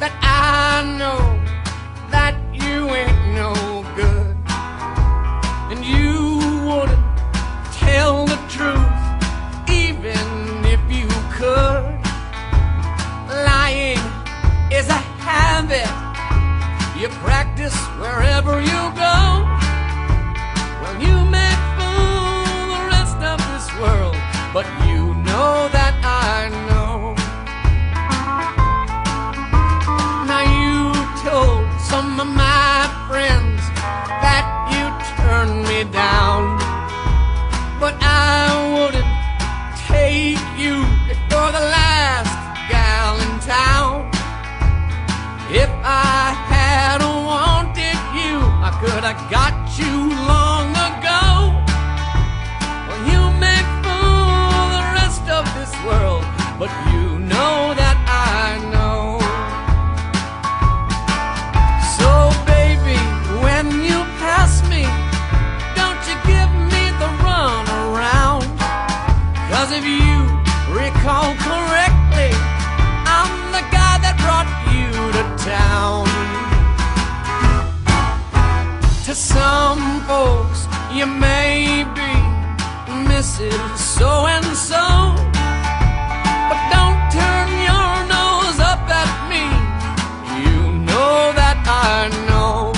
that I know that you ain't no good, and you wouldn't tell the truth even if you could. Lying is a habit you practice wherever you go. Well, you may fool the rest of this world, but you know that I know. Now you told some of my friends that you turned me down, but I wouldn't take you if you're the last gal in town. If I had wanted you, I could have got you long ago. Well, you may fool the rest of this world, but you know that I know. So baby, when you pass me, don't you give me the run around. 'Cause if you recall correctly, I'm the guy that brought you to town. To some folks, you may be Mrs. So-and-so, but don't turn your nose up at me. You know that I know.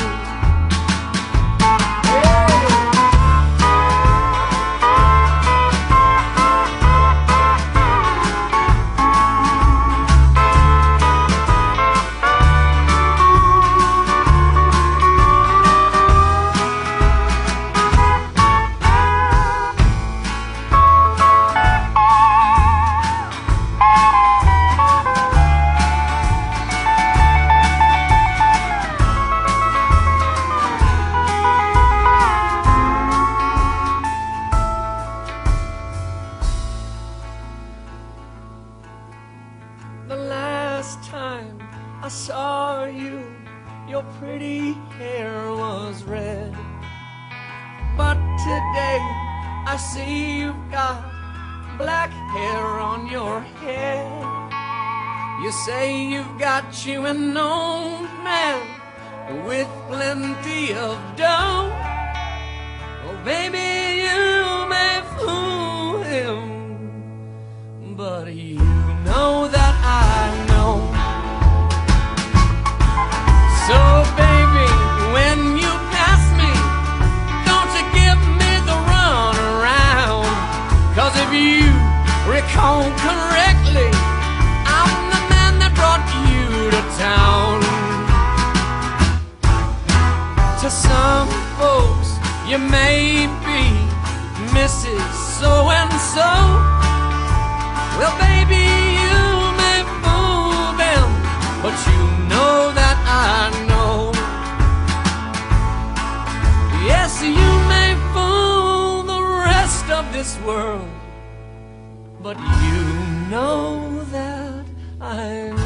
You an old man with plenty of dough. Oh baby, you may fool him, but you know that I know. So baby, when you pass me, don't you give me the run around. 'Cause if you recall correctly, down. To some folks, you may be Mrs. So-and-so. Well, baby, you may fool them, but you know that I know. Yes, you may fool the rest of this world, but you know that I know.